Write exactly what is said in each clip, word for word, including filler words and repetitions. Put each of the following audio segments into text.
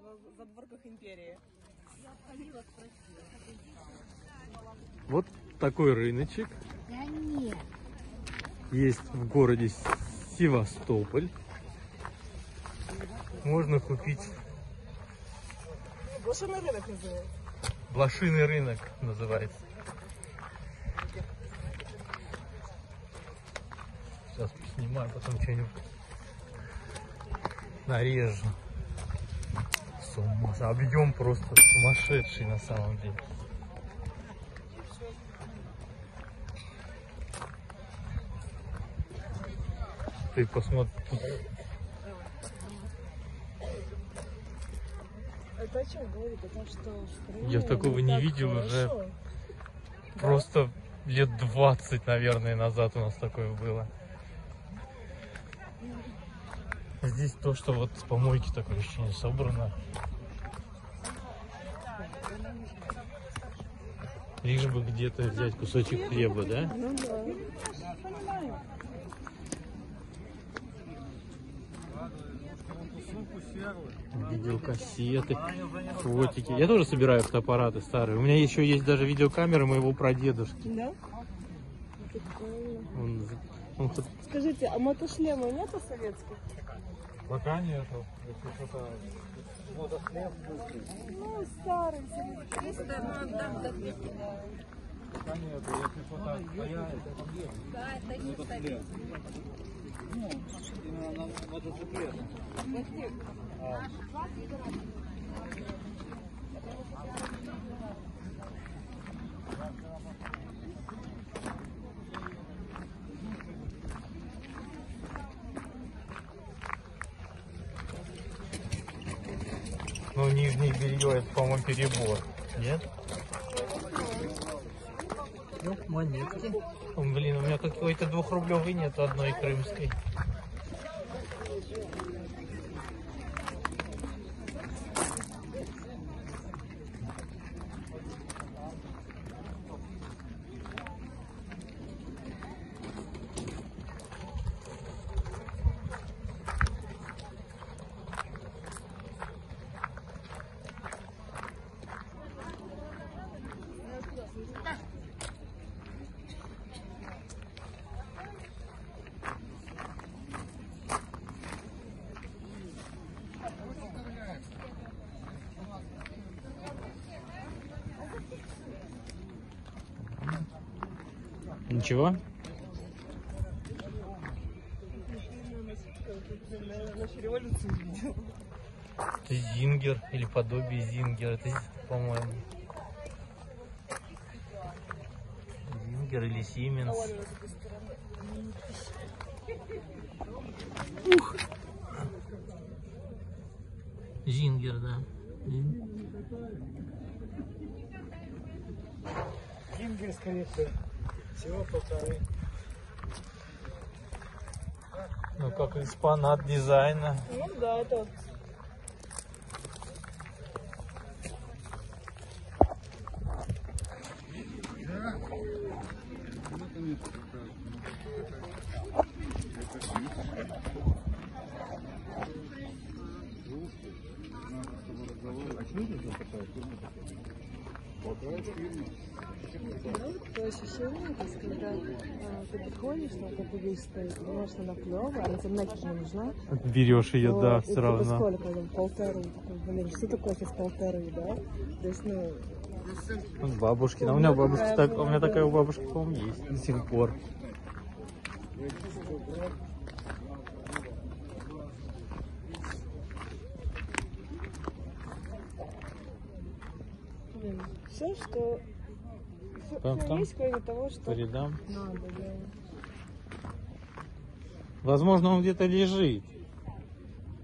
на задворках империи. Я ходила, спросила. Вот такой рыночек. Да нет. Есть в городе Севастополь. Можно купить... Блошиный рынок называется. Блошиный рынок называется. Сейчас поснимаю, потом что-нибудь нарежу. С ума. Объем просто сумасшедший на самом деле. Ты посмотри. Это о чем говорит? О том, что в Крыму... Я такого не видел уже просто лет двадцать, наверное, назад у нас такое было. Здесь то, что вот с помойки такое ощущение собрано. Лишь бы где-то взять кусочек хлеба, да? Ну да. Видеокассеты, фотики. Я тоже собираю фотоаппараты старые. У меня еще есть даже видеокамера моего прадедушки. Да? Он, он... Скажите, а мотошлема нету советских? Пока нету. Мотошлем. Ну, старый советский. Пока нету, если фото стоят, да, это не стоит. Ну, надо запрет. Ну, нижнее белье, это, по-моему, перебор. Нет? Ну, монетки. О, блин, у меня какой-то двухрублевый нету одной крымской. Ничего? Это зингер или подобие зингера. Это, по-моему, зингер или сименс. Ух! Зингер, да. Зингер, скорее всего. Всего полторы. Ну как экспонат дизайна. Ну да, это вот. Ощущение, когда а, ты подходишь, на какую вещь стоит, понимаешь, что она клевая, а тебе нафиг не нужна. Берешь ее, вот, да, все равно. Сколько там, полторы, такой, блин, что такое сейчас полторы, да? То есть, ну... Бабушки, у, у меня бабушка, так, у меня такая у бабушки, по-моему, есть до сих пор. Блин, все, что... Там, там, есть, кроме того, что... Надо, да. Возможно, он где-то лежит.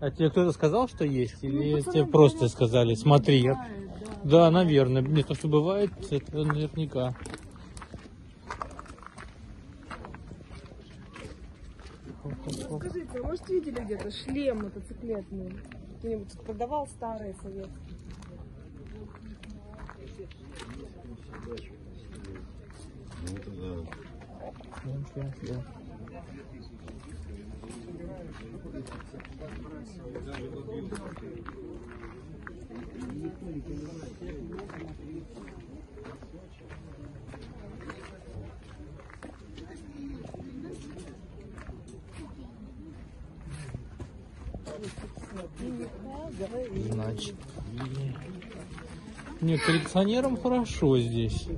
А тебе кто-то сказал, что есть? Или ну, тебе просто бывает, сказали, смотри. Бывает, да, да, наверное. Мне то, что бывает, это наверняка. Ну, скажите, а может видели где-то шлем мотоциклетный? Кто-нибудь продавал старые советские? Значки. Нет, коллекционерам хорошо здесь.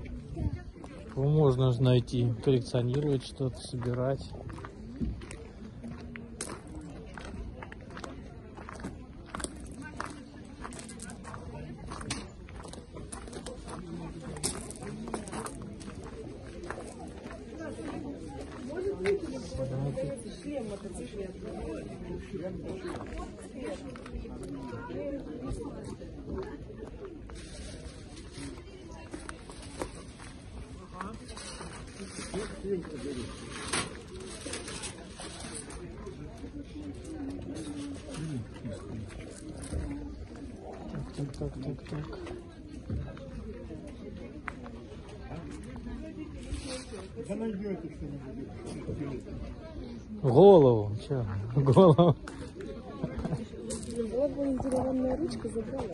Можно же найти, коллекционировать что-то, собирать. Так, так, так, так. Голову, че? Голову. Вот бы деревянная ручка забрала.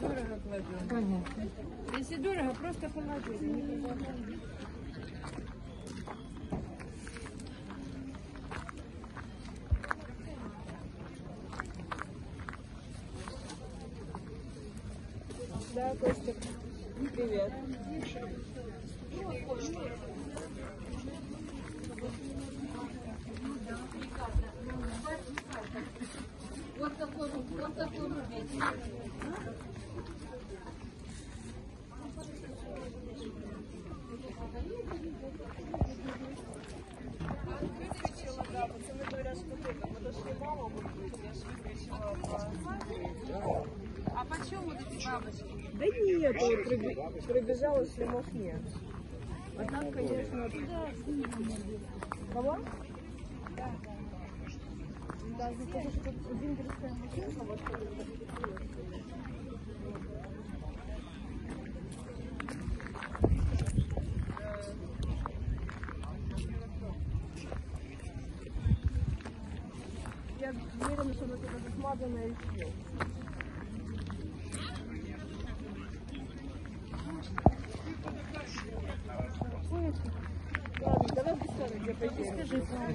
Дорого кладем. Понятно. Если дорого, просто положи. Да, Костя. Привет. Вот такой, вот такой рубец. Пацаны говорят, что только подошли мама, я же выключила. А почем вот эти бабочки? Да нет, приб... прибежала в Шлемахне. А там, конечно, туда с кого? Да, да. Да, здесь тоже что-то зингерская машинка, вот что-то я уверена, что она туда засмазанная еще. Ладно, давай быстро, я пойду. Скажи,